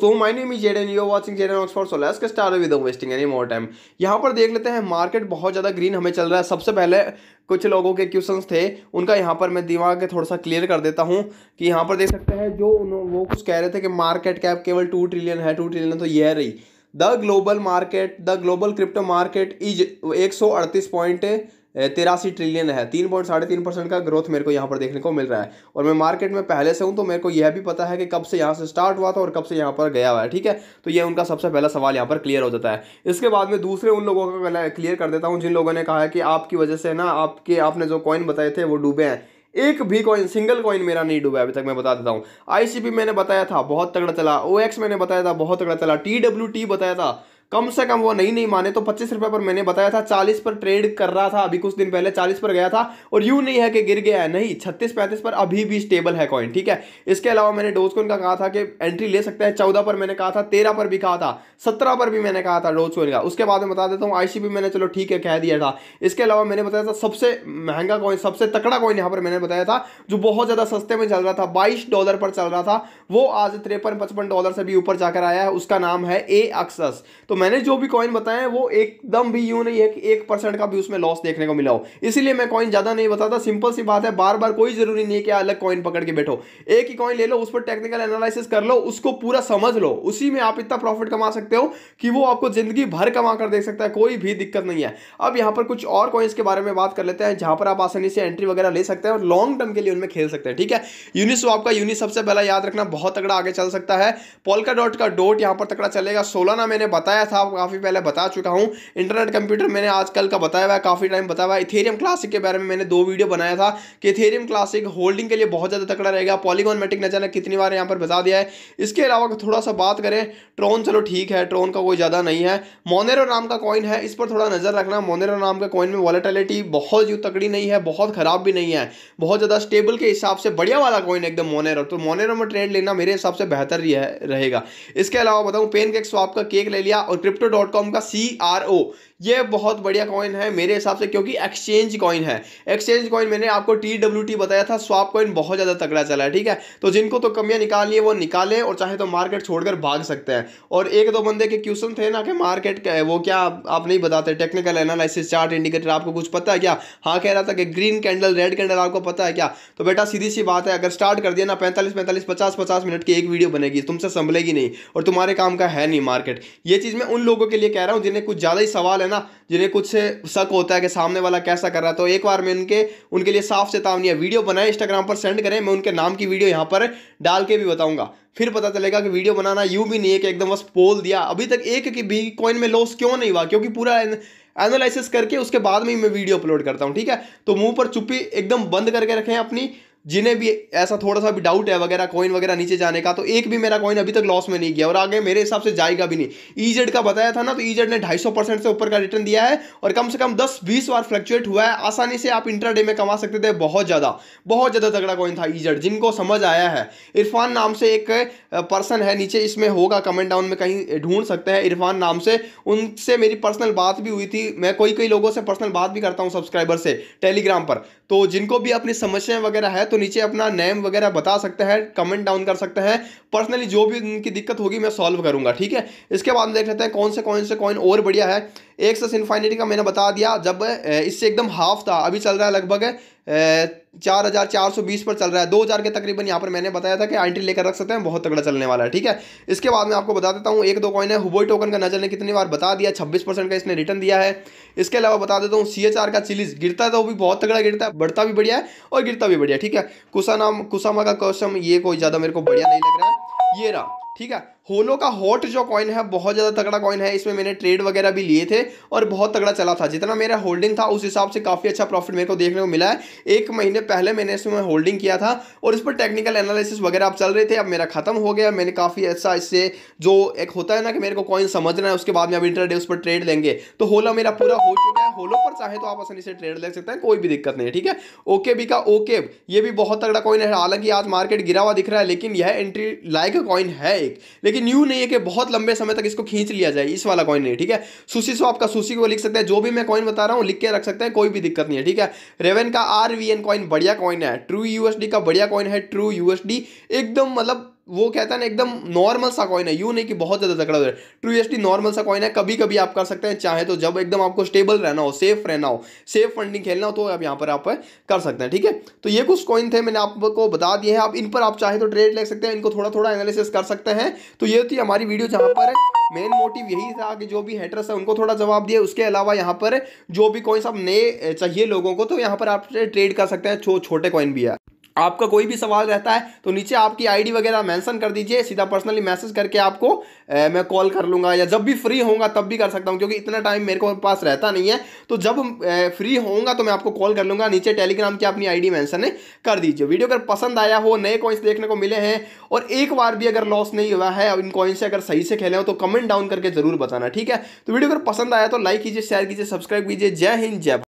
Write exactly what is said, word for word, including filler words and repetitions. दोस्तों my name is Jadon, you are watching Jadon Oxford, so let's get started without wasting any more time. यहाँ पर देख लेते हैं मार्केट बहुत ज़्यादा ग्रीन हमें चल रहा है। सबसे पहले कुछ लोगों के क्वेश्चंस थे, उनका यहाँ पर मैं दिमाग के थोड़ा सा क्लियर कर देता हूँ कि यहाँ पर देख सकते हैं जो वो कुछ कह रहे थे कि मार्केट कैप केवल टू ट्रिलियन है, टू ट्रिलियन तो यह रही। The global market the global crypto market is एक सौ अड़तीस पॉइंट तिरासी ट्रिलियन है, तीन पॉइंट साढ़े तीन परसेंट का ग्रोथ मेरे को यहाँ पर देखने को मिल रहा है। और मैं मार्केट में पहले से हूँ तो मेरे को यह भी पता है कि कब से यहाँ से स्टार्ट हुआ था और कब से यहाँ पर गया हुआ है, ठीक है। तो ये उनका सबसे पहला सवाल यहाँ पर क्लियर हो जाता है। इसके बाद में दूसरे उन लोगों का क्लियर कर देता हूँ जिन लोगों ने कहा है कि आपकी वजह से ना आपके आपने जो कॉइन बताए थे वो डूबे हैं। एक भी कॉइन, सिंगल कॉइन मेरा नहीं डूबा अभी तक, मैं बता देता हूँ। आईसीपी मैंने बताया था, बहुत तगड़ा चला। ओएक्स मैंने बताया था, बहुत तगड़ा चला। टीडब्ल्यूटी बताया था, कम से कम वो नहीं नहीं माने तो पच्चीस रुपए पर मैंने बताया था, चालीस पर ट्रेड कर रहा था, अभी कुछ दिन पहले चालीस पर गया था और यूं नहीं है कि गिर गया है, नहीं, छत्तीस पैंतीस पर अभी भी स्टेबल है कॉइन, ठीक है। इसके अलावा मैंने डोज कॉइन का कहा था कि एंट्री ले सकते हैं, चौदह पर मैंने कहा था, तेरह पर भी कहा था, सत्रह पर भी मैंने कहा था डोज कॉइन का। उसके बाद में बता देता हूँ आईसीपी मैंने चलो ठीक है कह दिया था। इसके अलावा मैंने बताया था सबसे महंगा कॉइन, सबसे तकड़ा कॉइन यहाँ पर मैंने बताया था जो बहुत ज़्यादा सस्ते में चल रहा था, बाईस डॉलर पर चल रहा था, वो आज तिरपन पचपन डॉलर से भी ऊपर जाकर आया है। उसका नाम है एक्सेस। तो मैंने जो भी कॉइन बताया है वो एकदम भी यूं नहीं है कि एक परसेंट का भी उसमें लॉस देखने को मिला हो, इसीलिए मैं कॉइन ज्यादा नहीं बताता। सिंपल सी बात है, बार बार कोई जरूरी नहीं है कि अलग कॉइन पकड़ के बैठो, एक ही कॉइन ले लो, उस पर टेक्निकल एनालिसिस कर लो, उसको पूरा समझ लो, उसी में आप इतना प्रॉफिट कमा सकते हो कि वो आपको जिंदगी भर कमा कर देख सकता है, कोई भी दिक्कत नहीं है। अब यहाँ पर कुछ और कॉइन्स के बारे में बात कर लेते हैं जहां पर आप आसानी से एंट्री वगैरह ले सकते हैं और लॉन्ग टर्म के लिए उनमें खेल सकते हैं, ठीक है। यूनिस्वैप का यूनिट सबसे पहला याद रखना, बहुत तगड़ा आगे चल सकता है। पोल्काडॉट का डॉट यहाँ पर तगड़ा चलेगा। सोलाना मैंने बताया था, काफी पहले बता चुका हूं। इंटरनेट कंप्यूटर मैंने आजकल का बताया हुआ है, काफी टाइम बताया हुआ है। इथेरियम क्लासिक के बारे में मैंने दो वीडियो बनाया था कि इथेरियम क्लासिक होल्डिंग के लिए बहुत ज्यादा तगड़ा रहेगा। पॉलीगॉन मैटिक न जाने कितनी बार यहां पर बता दिया है। इसके अलावा थोड़ा सा बात करें, ट्रॉन चलो ठीक है, ट्रॉन का कोई ज्यादा नहीं है। मोनेरो नाम का कॉइन है, इस पर थोड़ा नजर रखना। मोनेरो नाम का कॉइन में वॉलेटिलिटी बहुत तगड़ी नहीं है, बहुत खराब भी नहीं है, बहुत ज्यादा स्टेबल के हिसाब से बढ़िया वाला कॉइन एकदम मोनेरो। तो मोनेरो में ट्रेड लेना मेरे हिसाब से बेहतर रहेगा। इसके अलावा बताऊं, पैनकेकस्वैप का केक ले लिया और क्रिप्टो डॉट कॉम का सी आर ओ, ये बहुत बढ़िया कॉइन है मेरे हिसाब से, क्योंकि एक्सचेंज कॉइन है। एक्सचेंज कॉइन मैंने आपको टी डब्ल्यू टी बताया था, स्वाप कॉइन बहुत ज़्यादा तगड़ा चला है, ठीक है। तो जिनको तो कमियां निकालनी है वो निकालें और चाहे तो मार्केट छोड़कर भाग सकते हैं। और एक दो बंदे के क्वेश्चन थे ना कि मार्केट का वो क्या आप नहीं बताते, टेक्निकल एनालिसिस, चार्ट, इंडिकेटर, आपको कुछ पता है क्या? हाँ, कह रहा था कि ग्रीन कैंडल, रेड कैंडल आपको पता है क्या? तो बेटा सीधी सी बात है, अगर स्टार्ट कर दिया ना पैंतालीस पैंतालीस पचास पचास मिनट की एक वीडियो बनेगी, तुमसे संभलेगी नहीं और तुम्हारे काम का है नहीं मार्केट। ये चीज़ मैं उन लोगों के लिए कह रहा हूँ जिन्हें कुछ ज़्यादा ही सवाल है ना, जिन्हें कुछ शक होता है कि सामने वाला कैसा कर रहा है। तो एक बार मैं उनके उनके लिए साफ चेतावनी है, वीडियो बनाए, इंस्टाग्राम पर सेंड करें, मैं उनके नाम की वीडियो यहाँ पर डाल के भी बताऊँगा, फिर पता चलेगा कि वीडियो बनाना यूँ भी नहीं है कि एकदम बस बोल दिया। अभी तक एक की भी कॉइन में लॉस क्यों नहीं हुआ? क्योंकि पूरा एनालिसिस करके उसके बाद में मैं वीडियो अपलोड करता हूँ, ठीक है। तो मुँह पर चुप्पी एकदम बंद करके रखें अपनी, जिन्हें भी ऐसा थोड़ा सा भी डाउट है वगैरह कॉइन वगैरह नीचे जाने का। तो एक भी मेरा कॉइन अभी तक लॉस में नहीं गया और आगे मेरे हिसाब से जाएगा भी नहीं। ईजेड का बताया था ना, तो ईजेड ने ढाई सौ परसेंट से ऊपर का रिटर्न दिया है और कम से कम दस बीस बार फ्लक्चुएट हुआ है। आसानी से आप इंट्राडे में कमा सकते थे, बहुत ज़्यादा बहुत ज़्यादा तगड़ा कॉइन था ईजेड, जिनको समझ आया है। इरफान नाम से एक पर्सन है, नीचे इसमें होगा कमेंट डाउन में कहीं ढूंढ सकते हैं इरफान नाम से, उनसे मेरी पर्सनल बात भी हुई थी। मैं कोई कोई लोगों से पर्सनल बात भी करता हूँ सब्सक्राइबर से टेलीग्राम पर, तो जिनको भी अपनी समस्याएँ वगैरह है तो नीचे अपना नेम वगैरह बता सकते हैं, कमेंट डाउन कर सकते हैं, पर्सनली जो भी उनकी दिक्कत होगी मैं सॉल्व करूंगा, ठीक है। इसके बाद देख लेते हैं कौन से कौन से कॉइन और बढ़िया है। एक्सेस इन्फिनिटी का मैंने बता दिया, जब इससे एकदम हाफ था, अभी चल रहा है लगभग चार हज़ार चार सौ बीस पर चल रहा है, दो हज़ार के तकरीबन यहाँ पर मैंने बताया था कि एंट्री लेकर रख सकते हैं, बहुत तगड़ा चलने वाला है, ठीक है। इसके बाद मैं आपको बता देता हूँ एक दो कॉइन है। हुबोई टोकन का नजर ने कितनी बार बता दिया, छब्बीस परसेंट का इसने रिटर्न दिया है। इसके अलावा बता देता हूँ सी एच आर का चिलीज, गिरता है तो भी बहुत तगड़ा गिरता है, बढ़ता भी बढ़िया है और गिरता भी बढ़िया, ठीक है। कुसानाम कुसामा का क्वेश्चन ये कोई ज़्यादा मेरे को बढ़िया नहीं लग रहा है, ये रहा, ठीक है। होलो का हॉट जो कॉइन है बहुत ज़्यादा तगड़ा कॉइन है, इसमें मैंने ट्रेड वगैरह भी लिए थे और बहुत तगड़ा चला था। जितना मेरा होल्डिंग था उस हिसाब से काफ़ी अच्छा प्रॉफिट मेरे को देखने को मिला है। एक महीने पहले मैंने इसमें होल्डिंग किया था और इस पर टेक्निकल एनालिसिस वगैरह आप चल रहे थे, अब मेरा खत्म हो गया। मैंने काफ़ी अच्छा इससे जो एक होता है ना कि मेरे को कॉइन समझना है, उसके बाद में अब इंटरडे उस पर ट्रेड लेंगे, तो होलो मेरा पूरा हो चुका है। होलो पर चाहे तो आप आसानी से ट्रेड ले सकते हैं, कोई भी दिक्कत नहीं है, ठीक है। ओकेबी का ओकेब, ये भी बहुत तगड़ा कॉइन है, हालांकि आज मार्केट गिरा हुआ दिख रहा है, लेकिन यह एंट्री लायक कॉइन है, लेकिन न्यू नहीं है कि बहुत लंबे समय तक इसको खींच लिया जाए, इस वाला कॉइन नहीं, ठीक है। सुशी स्वाप का, सुशी को लिख सकते हैं, जो भी मैं कॉइन बता रहा हूं लिख के रख सकते हैं, कोई भी दिक्कत नहीं है, ठीक है। रेवन का आरवीएन कॉइन बढ़िया कॉइन है। ट्रू यूएसडी का बढ़िया कॉइन है, ट्रू यूएसडी एकदम मतलब वो कहता है ना एकदम नॉर्मल सा कॉइन है, यूँ नहीं कि बहुत ज़्यादा तगड़ा है। ट्रूएसडी नॉर्मल सा कॉइन है, कभी कभी आप कर सकते हैं चाहे तो, जब एकदम आपको स्टेबल रहना हो, सेफ रहना हो, सेफ फंडिंग खेलना हो तो आप यहाँ पर आप कर सकते हैं। ठीक है, तो ये कुछ कॉइन थे मैंने आपको बता दिए हैं। आप इन पर आप चाहे तो ट्रेड ले सकते हैं, इनको थोड़ा थोड़ा एनालिसिस कर सकते हैं। तो ये थी हमारी वीडियो जहाँ पर मेन मोटिव यही था कि जो भी हेटर्स है उनको थोड़ा जवाब दिए। उसके अलावा यहाँ पर जो भी कॉइन्स आप नए चाहिए लोगों को तो यहाँ पर आप ट्रेड कर सकते हैं, छोटे कॉइन भी है। आपका कोई भी सवाल रहता है तो नीचे आपकी आईडी वगैरह मेंशन कर दीजिए, सीधा पर्सनली मैसेज करके आपको ए, मैं कॉल कर लूँगा, या जब भी फ्री होऊंगा तब भी कर सकता हूँ, क्योंकि इतना टाइम मेरे को पास रहता नहीं है। तो जब ए, फ्री होऊंगा तो मैं आपको कॉल कर लूँगा। नीचे टेलीग्राम की अपनी आईडी मेंशन कर दीजिए। वीडियो अगर पसंद आया हो, नए कॉइन्स देखने को मिले हैं और एक बार भी अगर लॉस नहीं हुआ है, इन कॉइन से अगर सही से खेले हो तो कमेंट डाउन करके जरूर बताना। ठीक है, तो वीडियो अगर पसंद आया तो लाइक कीजिए, शेयर कीजिए, सब्सक्राइब कीजिए। जय हिंद, जय भारत।